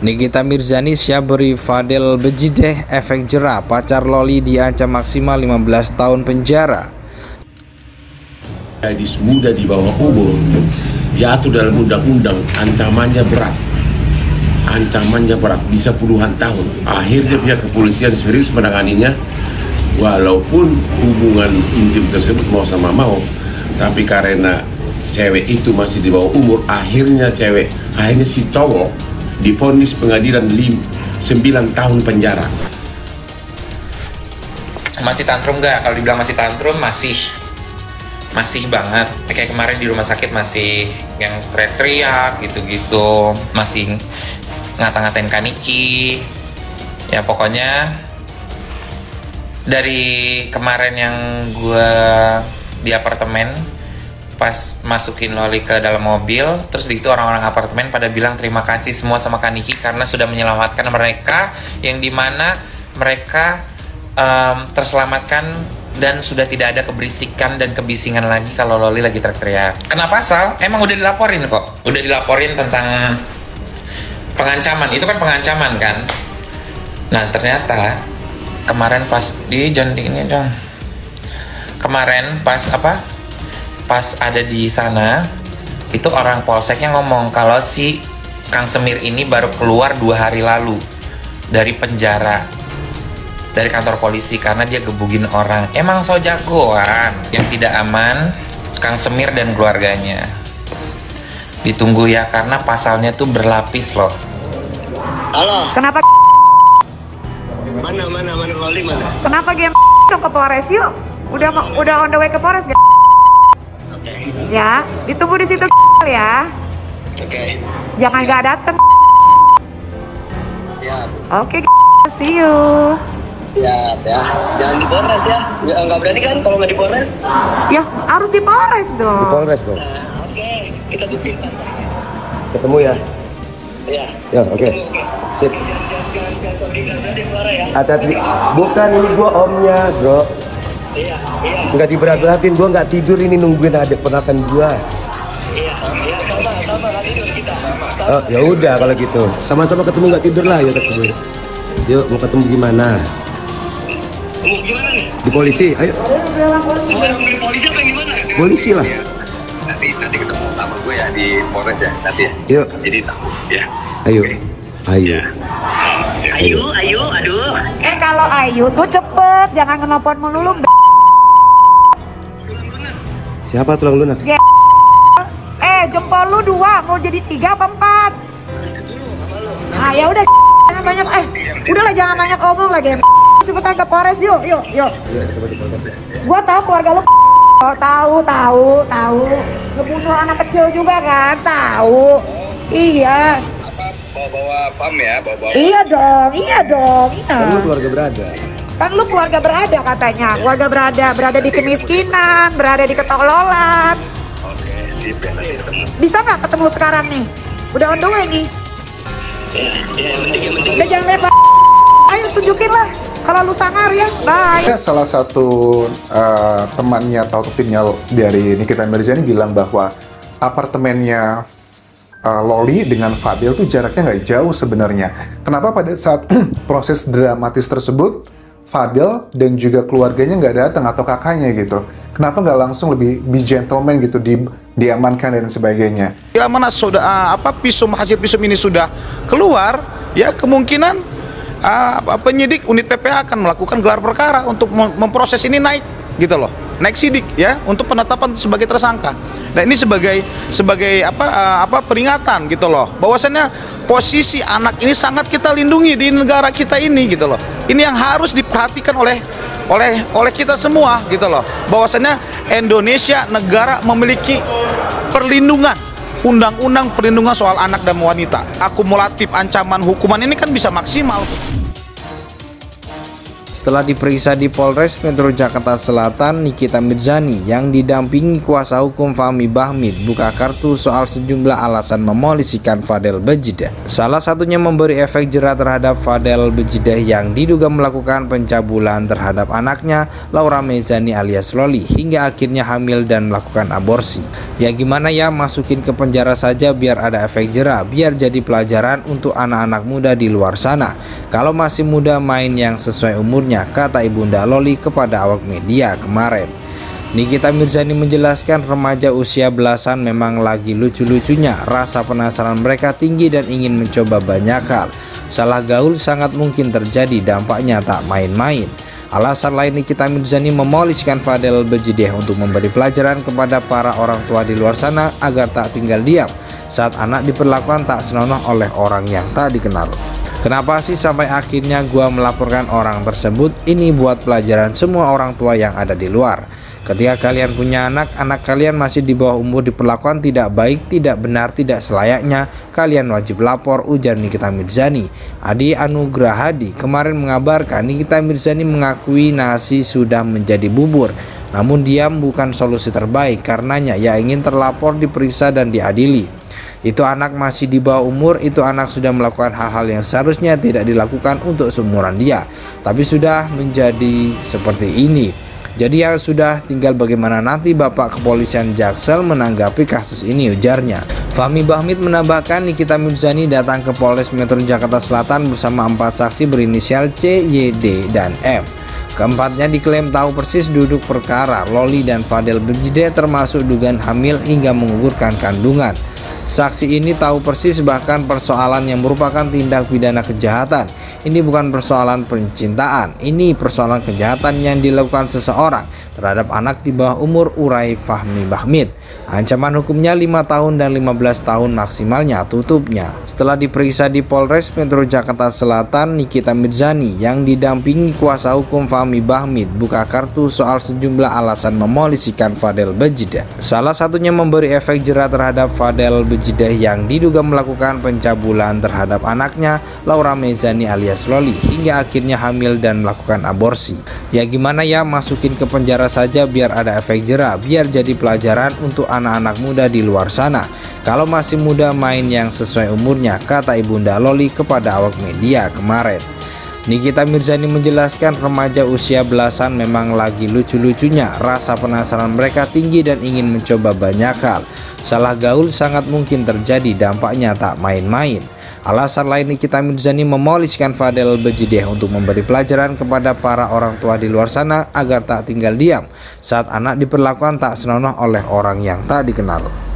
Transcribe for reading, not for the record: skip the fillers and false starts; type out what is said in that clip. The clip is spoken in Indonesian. Nikita Mirzani syabri Vadel Badjideh efek jerah pacar Lolly diancam maksimal 15 tahun penjara. Gadis muda di bawah umur diatur dalam undang-undang ancamannya berat bisa puluhan tahun. Akhirnya pihak kepolisian serius menanganinya, walaupun hubungan intim tersebut mau sama mau, tapi karena cewek itu masih di bawah umur, akhirnya si cowok divonis pengadilan 9 tahun penjara. Masih tantrum nggak? Kalau dibilang masih tantrum, masih banget. Kayak kemarin di rumah sakit masih yang teriak-teriak gitu-gitu, masih ngata-ngatain Kaniki. Ya pokoknya dari kemarin yang gue di apartemen, pas masukin Lolly ke dalam mobil, terus di itu orang-orang apartemen pada bilang terima kasih semua sama Kaniki karena sudah menyelamatkan mereka, yang dimana mereka terselamatkan dan sudah tidak ada keberisikan dan kebisingan lagi kalau Lolly lagi teriak-teriak. Kenapa asal? Emang udah dilaporin kok, udah dilaporin tentang pengancaman, itu kan pengancaman kan. Nah ternyata kemarin pas di Kemarin pas ada di sana, itu orang polseknya ngomong kalau si Kang Semir ini baru keluar 2 hari lalu dari penjara, dari kantor polisi karena dia gebugin orang. Emang so jagoan, yang tidak aman Kang Semir dan keluarganya. Ditunggu ya, karena pasalnya tuh berlapis loh. Halo. Kenapa? Mana Lolly mana? Kenapa game dong ke Polres yuk? Udah on the way ke Polres. Ya, ditunggu di situ ya. Oke. Jangan nggak dateng. Siap. Oke, see you. Siap ya. Jangan di Polres ya. Nggak berani kan kalau nggak di Polres? Ya, harus di Polres dong. Di Polres dong. Nah, oke, kita buktikan. Ketemu ya. Iya. Ya, oke. Sip. Jangan sorry nanti suara ya. Hati-hati. Bukan ini gua omnya, bro. Iya. Nggak diberat-beratin, gue nggak tidur ini nungguin adik ponakan gue. Iya, sama nggak tidur kita. Sama. Oh, ya udah kalau gitu, sama-sama ketemu nggak tidur lah ya ketemu. Yuk mau ketemu gimana? Gimana nih? Di polisi, ayo. Di polisi apa gimana? Polisi lah. Nanti ketemu sama gue ya di Polres ya nanti ya. Yuk. Jadi tahu ya. Ayo. Okay. Ayo, aduh. Kalau ayo tuh cepet, jangan ngelepon melulu. Siapa tulang lunak? Jempol lu 2, mau jadi 3 apa 4? Ah ya udah, jangan banyak. Udahlah jangan banyak omong lagi. Cepetan ke Polres yuk. Gua tahu keluarga lu. Tahu. Ngebunuh anak kecil juga kan, tahu. Iya. Bawa pam ya, bawa. Iya dong. Kan lu keluarga berada. Katanya. Keluarga berada di kemiskinan, berada di ketololan. Oke, sip ya, nanti ketemu. Bisa nggak ketemu sekarang nih? Udah on the way nih. Iya, penting. Udah jangan lebar. Ayo tunjukin lah kalau lu sangar ya. Bye. Salah satu temannya atau timnya dari Nikita Mirzani bilang bahwa apartemennya Lolly dengan Vadel tuh jaraknya nggak jauh sebenarnya. Kenapa pada saat proses dramatis tersebut Vadel dan juga keluarganya nggak datang atau kakaknya gitu? Kenapa nggak langsung lebih gentleman gitu, diamankan dan sebagainya? Bila mana sudah hasil visum ini sudah keluar ya, kemungkinan penyidik unit PPA akan melakukan gelar perkara untuk memproses ini naik gitu loh. Naik sidik ya untuk penetapan sebagai tersangka. Nah ini sebagai peringatan gitu loh, bahwasannya posisi anak ini sangat kita lindungi di negara kita ini gitu loh. Ini yang harus diperhatikan oleh kita semua gitu loh, bahwasannya Indonesia negara memiliki perlindungan. Undang-undang perlindungan soal anak dan wanita. Akumulatif ancaman hukuman ini kan bisa maksimal. Setelah diperiksa di Polres Metro Jakarta Selatan, Nikita Mirzani yang didampingi kuasa hukum Fahmi Bachmid buka kartu soal sejumlah alasan memolisikan Vadel Badjideh. Salah satunya memberi efek jera terhadap Vadel Badjideh yang diduga melakukan pencabulan terhadap anaknya, Laura Mirzani alias Lolly, hingga akhirnya hamil dan melakukan aborsi. Ya gimana ya, masukin ke penjara saja biar ada efek jera, biar jadi pelajaran untuk anak-anak muda di luar sana. Kalau masih muda, main yang sesuai umur, kata ibunda Lolly kepada awak media kemarin. Nikita Mirzani menjelaskan remaja usia belasan memang lagi lucu-lucunya, rasa penasaran mereka tinggi dan ingin mencoba banyak hal. Salah gaul sangat mungkin terjadi, dampaknya tak main-main. Alasan lain Nikita Mirzani memoliskan Vadel Badjideh untuk memberi pelajaran kepada para orang tua di luar sana agar tak tinggal diam saat anak diperlakukan tak senonoh oleh orang yang tak dikenal. Kenapa sih sampai akhirnya gua melaporkan orang tersebut? Ini buat pelajaran semua orang tua yang ada di luar. Ketika kalian punya anak, anak kalian masih di bawah umur diperlakukan tidak baik, tidak benar, tidak selayaknya, kalian wajib lapor, ujar Nikita Mirzani. Adi Anugrahadi kemarin mengabarkan Nikita Mirzani mengakui nasi sudah menjadi bubur. Namun diam bukan solusi terbaik, karenanya ia ingin terlapor, diperiksa dan diadili. Itu anak masih di bawah umur, itu anak sudah melakukan hal-hal yang seharusnya tidak dilakukan untuk seumuran dia, tapi sudah menjadi seperti ini. Jadi yang sudah tinggal bagaimana nanti Bapak Kepolisian Jaksel menanggapi kasus ini, ujarnya. Fahmi Bachmid menambahkan Nikita Mirzani datang ke Polres Metro Jakarta Selatan bersama 4 saksi berinisial C, Y, D, dan M. Keempatnya diklaim tahu persis duduk perkara Lolly dan Vadel Badjideh, termasuk dugaan hamil hingga menguburkan kandungan. Saksi ini tahu persis bahkan persoalan yang merupakan tindak pidana kejahatan. Ini bukan persoalan percintaan, ini persoalan kejahatan yang dilakukan seseorang terhadap anak di bawah umur, urai Fahmi Bachmid. Ancaman hukumnya 5 tahun dan 15 tahun maksimalnya, tutupnya. Setelah diperiksa di Polres Metro Jakarta Selatan, Nikita Mirzani yang didampingi kuasa hukum Fahmi Bachmid buka kartu soal sejumlah alasan memolisikan Vadel Badjideh. Salah satunya memberi efek jera terhadap Vadel Badjideh yang diduga melakukan pencabulan terhadap anaknya, Laura Mirzani alias Lolly, hingga akhirnya hamil dan melakukan aborsi. Ya gimana ya, masukin ke penjara saja biar ada efek jera, biar jadi pelajaran untuk anak-anak muda di luar sana. Kalau masih muda, main yang sesuai umurnya, kata ibunda Lolly kepada awak media kemarin. Nikita Mirzani menjelaskan remaja usia belasan memang lagi lucu-lucunya, rasa penasaran mereka tinggi dan ingin mencoba banyak hal. Salah gaul sangat mungkin terjadi, dampaknya tak main-main. Alasan lain Nikita Mirzani memoliskan Vadel Badjideh untuk memberi pelajaran kepada para orang tua di luar sana agar tak tinggal diam saat anak diperlakukan tak senonoh oleh orang yang tak dikenal.